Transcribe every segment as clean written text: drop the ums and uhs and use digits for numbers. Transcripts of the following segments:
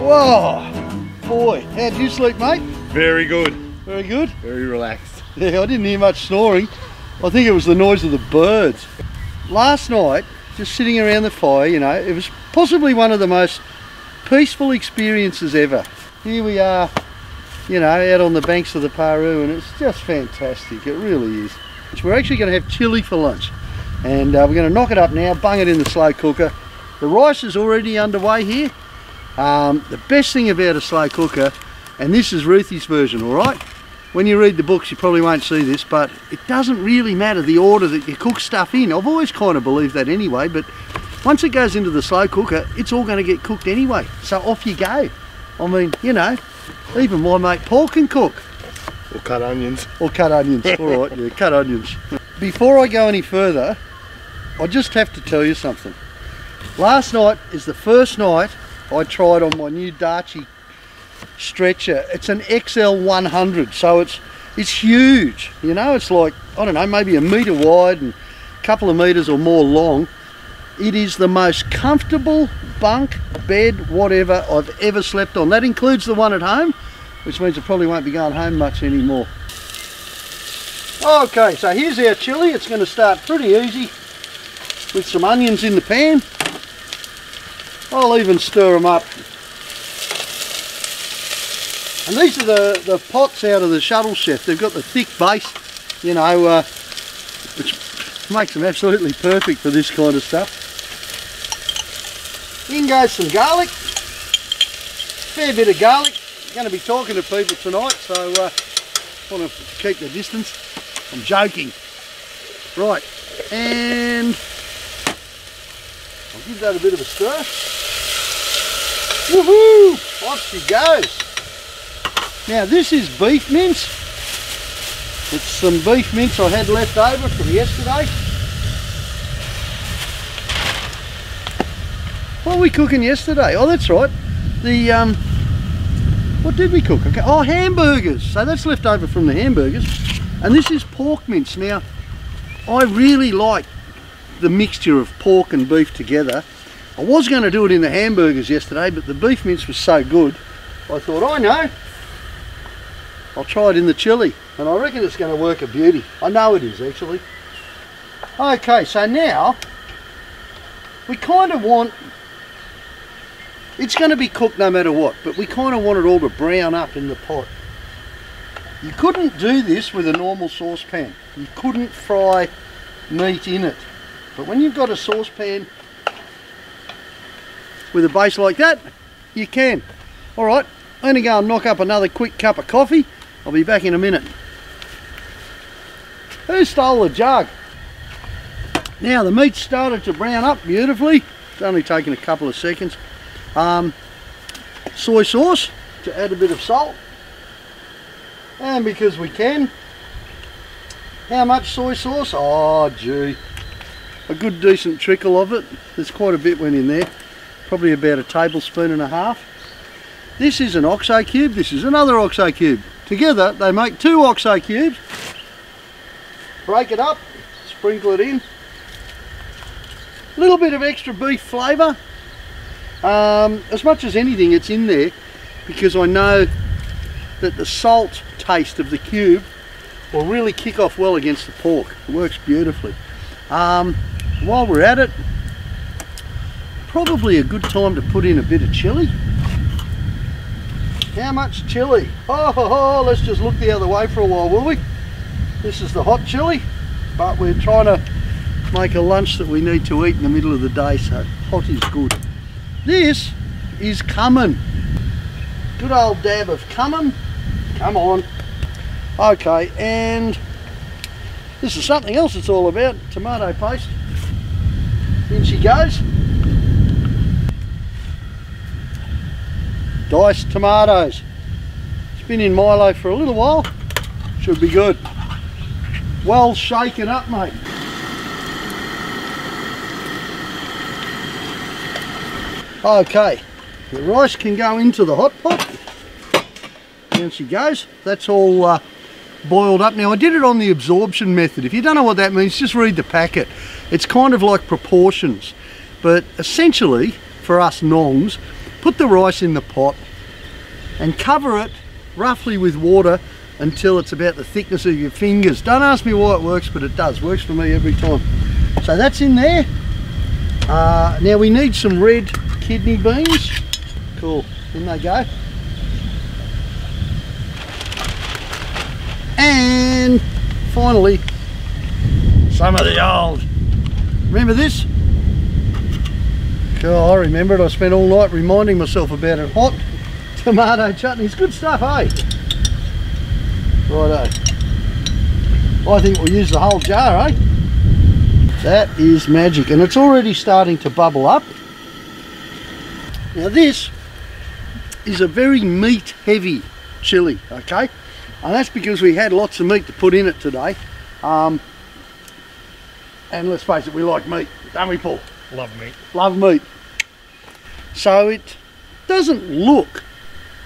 Whoa, boy, how'd you sleep, mate? Very good. Very good? Very relaxed. Yeah, I didn't hear much snoring. I think it was the noise of the birds. Last night, just sitting around the fire, you know, it was possibly one of the most peaceful experiences ever. Here we are, you know, out on the banks of the Paroo, and it's just fantastic, it really is. So we're actually going to have chilli for lunch, and we're going to knock it up now, bung it in the slow cooker. The rice is already underway here. The best thing about a slow cooker, and this is Ruthie's version, alright? When you read the books you probably won't see this, but it doesn't really matter the order that you cook stuff in. I've always kind of believed that anyway, but once it goes into the slow cooker, it's all going to get cooked anyway. So off you go. I mean, you know, even my mate Paul can cook. Or cut onions. Or cut onions, alright, yeah, cut onions. Before I go any further, I just have to tell you something. Last night is the first night I tried on my new Darche stretcher. It's an XL100, so it's huge. You know, it's like, I don't know, maybe a metre wide and a couple of metres or more long. It is the most comfortable bunk, bed, whatever I've ever slept on. That includes the one at home, which means I probably won't be going home much anymore. Okay, so here's our chilli. It's going to start pretty easy with some onions in the pan. I'll even stir them up. And these are the pots out of the Shuttle Chef. They've got the thick base, you know, which makes them absolutely perfect for this kind of stuff. In goes some garlic. Fair bit of garlic. I'm going to be talking to people tonight, so I want to keep the distance. I'm joking. Right, and I'll give that a bit of a stir. Woohoo! Off she goes. Now this is beef mince. It's some beef mince I had left over from yesterday. What were we cooking yesterday? Oh, that's right. The what did we cook? Okay. Oh, hamburgers. So that's left over from the hamburgers. And this is pork mince. Now, I really like the mixture of pork and beef together. I was going to do it in the hamburgers yesterday, but the beef mince was so good I thought, I know, I'll try it in the chilli, and I reckon it's going to work a beauty. I know it is, actually. Okay, so now we kind of want, it's going to be cooked no matter what, but we kind of want it all to brown up in the pot. You couldn't do this with a normal saucepan. You couldn't fry meat in it. But when you've got a saucepan with a base like that, you can. Alright, I'm going to go and knock up another quick cup of coffee. I'll be back in a minute. Who stole the jug? Now the meat started to brown up beautifully. It's only taken a couple of seconds. Soy sauce, to add a bit of salt. And because we can. How much soy sauce? Oh gee. A good decent trickle of it. There's quite a bit went in there, probably about a tablespoon and a half. This is an OXO cube, this is another OXO cube. Together they make two OXO cubes. Break it up, sprinkle it in. A little bit of extra beef flavour. As much as anything it's in there because I know that the salt taste of the cube will really kick off well against the pork. It works beautifully. While we're at it, probably a good time to put in a bit of chilli. How much chilli? Oh, let's just look the other way for a while, will we? This is the hot chilli, but we're trying to make a lunch that we need to eat in the middle of the day, so hot is good. This is cumin. Good old dab of cumin. Come on. Okay, and this is something else it's all about, tomato paste. In she goes. Diced tomatoes. It's been in Milo for a little while. Should be good. Well shaken up, mate. Okay, the rice can go into the hot pot. In she goes. That's all boiled up. Now I did it on the absorption method. If you don't know what that means, just read the packet. It's kind of like proportions, but essentially for us nongs, put the rice in the pot and cover it roughly with water until it's about the thickness of your fingers. Don't ask me why it works, but it does. Works for me every time. So that's in there. Now we need some red kidney beans. Cool, in they go. And finally, some of the old. Remember this? Cool, I remember it. I spent all night reminding myself about it. Hot tomato chutney. It's good stuff, hey? Righto. I think we'll use the whole jar, eh? That is magic, and it's already starting to bubble up. Now this is a very meat heavy chilli, okay? And that's because we had lots of meat to put in it today. And let's face it, we like meat, don't we, Paul? Love meat. Love meat. So it doesn't look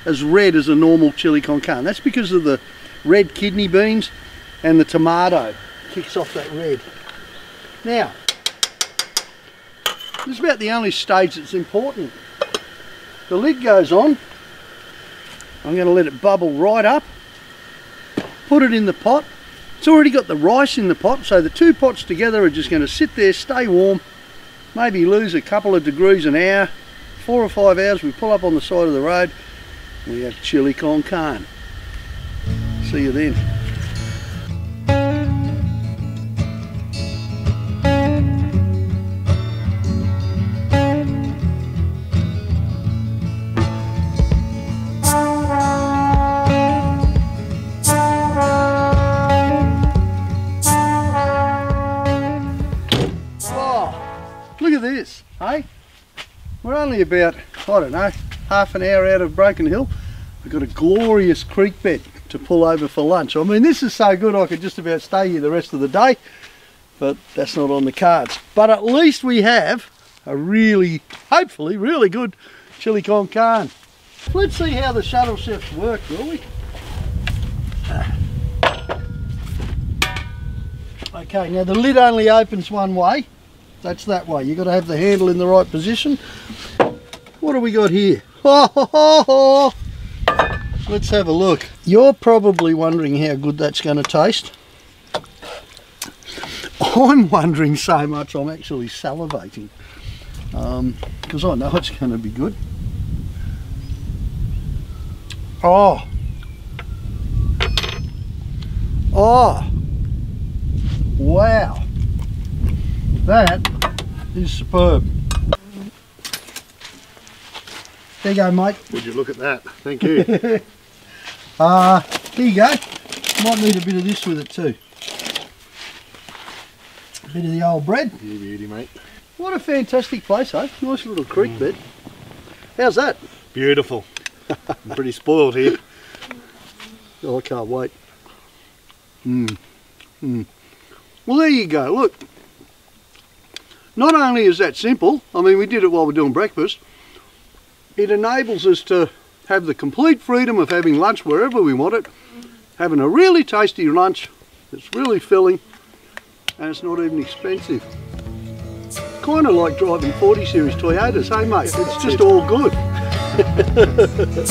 as red as a normal chilli con carne. That's because of the red kidney beans and the tomato kicks off that red. Now, this is about the only stage that's important. The lid goes on. I'm going to let it bubble right up. Put it in the pot. It's already got the rice in the pot, so the two pots together are just going to sit there, stay warm, maybe lose a couple of degrees an hour. 4 or 5 hours, we pull up on the side of the road, we have chilli con carne. See you then. Hey, we're only about, I don't know, half an hour out of Broken Hill. We've got a glorious creek bed to pull over for lunch. I mean, this is so good I could just about stay here the rest of the day, but that's not on the cards. But at least we have a really, hopefully, really good chilli con carne. Let's see how the shuttle chefs work, will we? Okay, now the lid only opens one way. That's that way. You've got to have the handle in the right position. What do we got here? Let's have a look. You're probably wondering how good that's going to taste. I'm wondering so much I'm actually salivating, because I know it's going to be good. Oh wow, that is superb. There you go, mate. Would you look at that? Thank you. Here you go. Might need a bit of this with it too. A bit of the old bread. You beauty, mate. What a fantastic place, eh? Nice little creek bed. How's that? Beautiful. I'm pretty spoiled here. Oh, I can't wait. Well, there you go. Look. Not only is that simple, I mean, we did it while we're doing breakfast, it enables us to have the complete freedom of having lunch wherever we want it, having a really tasty lunch that's really filling, and it's not even expensive. Kind of like driving 40 series Toyotas, hey mate? It's just all good.